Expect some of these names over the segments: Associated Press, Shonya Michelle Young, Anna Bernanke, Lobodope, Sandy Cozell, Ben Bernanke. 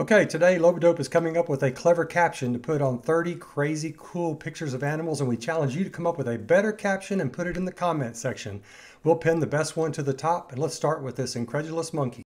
Okay, today Lobodope is coming up with a clever caption to put on 30 crazy cool pictures of animals, and we challenge you to come up with a better caption and put it in the comment section. We'll pin the best one to the top, and let's start with this incredulous monkey.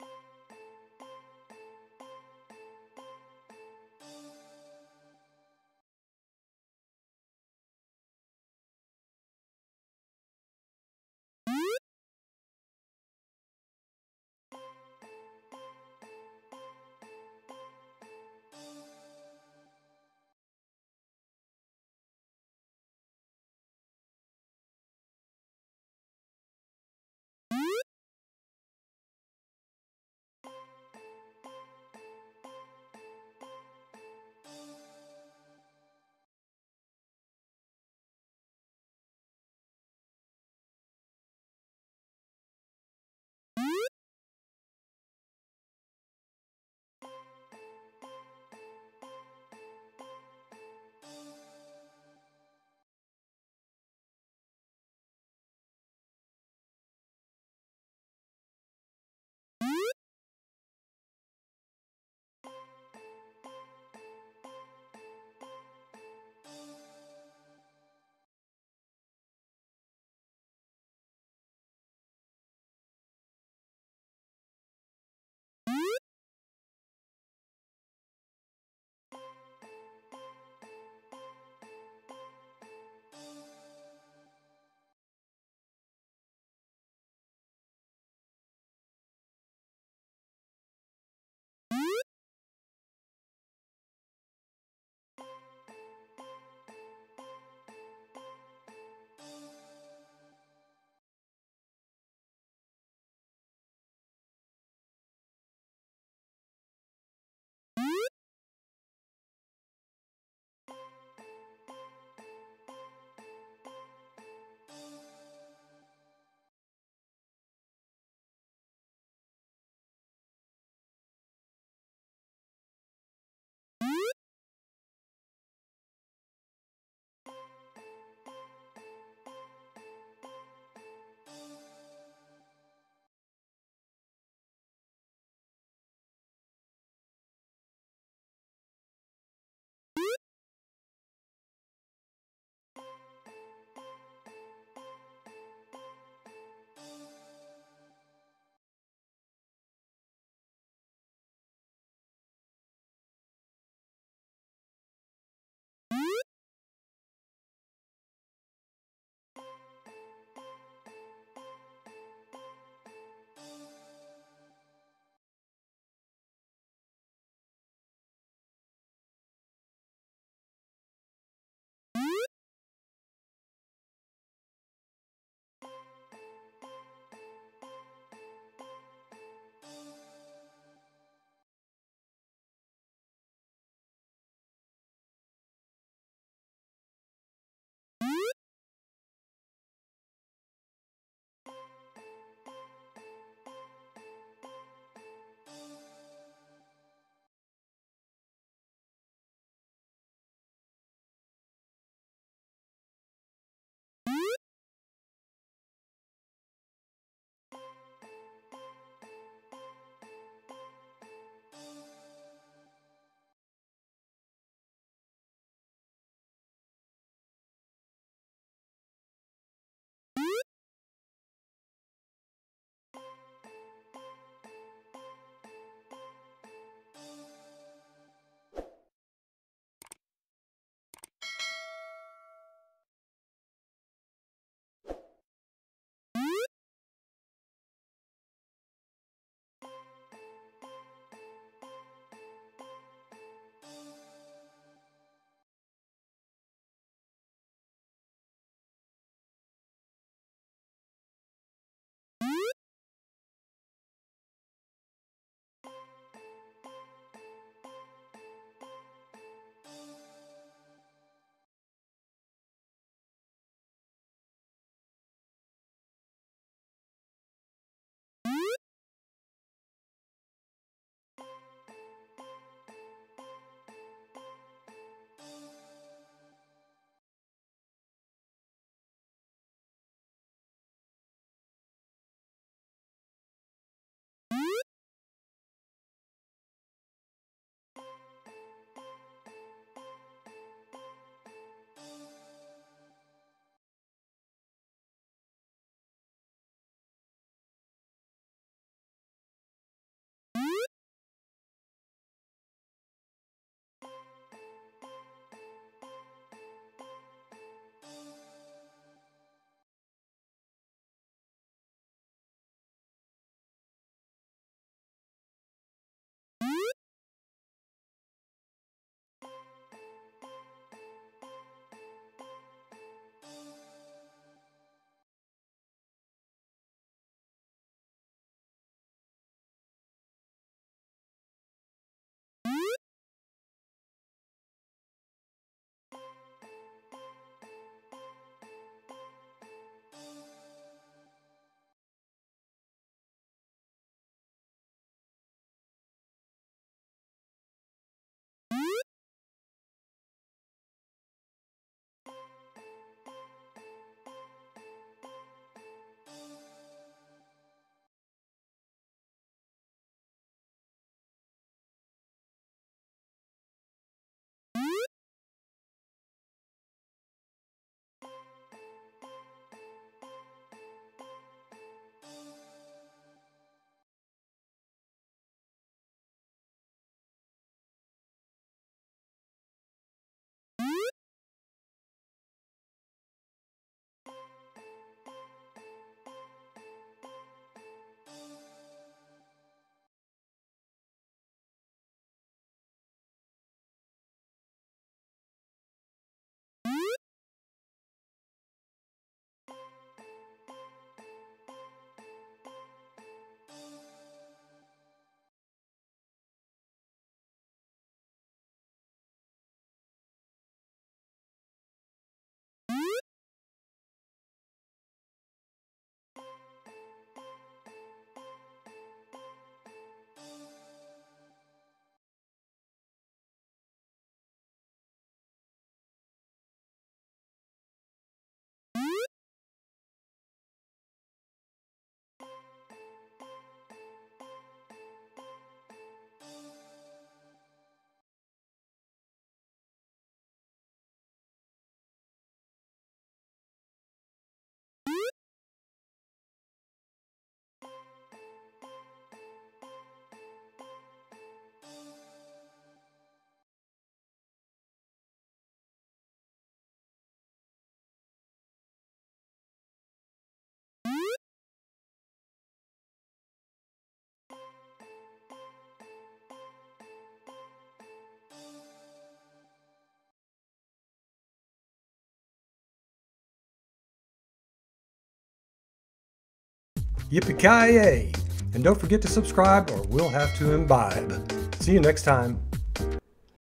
Yippee-ki-yay! And don't forget to subscribe or we'll have to imbibe. See you next time.